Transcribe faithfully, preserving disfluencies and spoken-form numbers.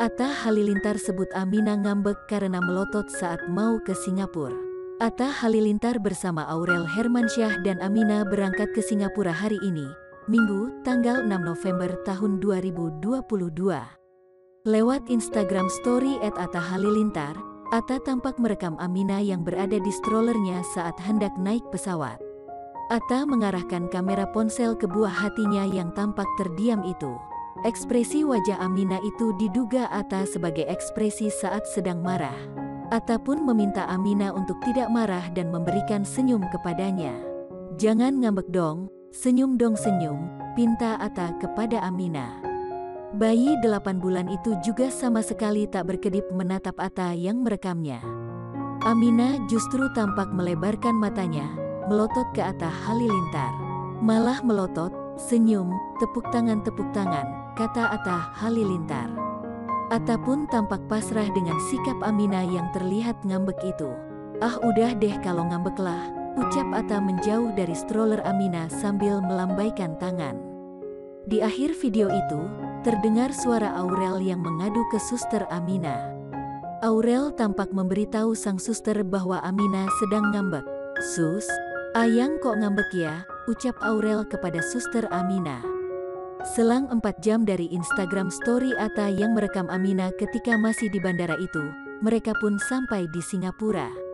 Atta Halilintar sebut Ameena ngambek karena melotot saat mau ke Singapura. Atta Halilintar bersama Aurel Hermansyah dan Ameena berangkat ke Singapura hari ini, Minggu, tanggal enam November tahun dua ribu dua puluh dua. Lewat Instagram story at Atta Halilintar, Atta tampak merekam Ameena yang berada di strollernya saat hendak naik pesawat. Atta mengarahkan kamera ponsel ke buah hatinya yang tampak terdiam itu. Ekspresi wajah Ameena itu diduga Atta sebagai ekspresi saat sedang marah. Atta pun meminta Ameena untuk tidak marah dan memberikan senyum kepadanya. "Jangan ngambek dong, senyum dong senyum," pinta Atta kepada Ameena. Bayi delapan bulan itu juga sama sekali tak berkedip menatap Atta yang merekamnya. Ameena justru tampak melebarkan matanya, melotot ke Atta Halilintar. "Malah melotot, senyum, tepuk tangan-tepuk tangan," kata Atta Halilintar. Atta pun tampak pasrah dengan sikap Ameena yang terlihat ngambek itu. "Ah udah deh kalau ngambek lah," ucap Atta menjauh dari stroller Ameena sambil melambaikan tangan. Di akhir video itu, terdengar suara Aurel yang mengadu ke suster Ameena. Aurel tampak memberitahu sang suster bahwa Ameena sedang ngambek. "Sus, ayang kok ngambek ya?" ucap Aurel kepada suster Ameena. Selang empat jam dari Instagram story Atta yang merekam Ameena ketika masih di bandara itu, mereka pun sampai di Singapura.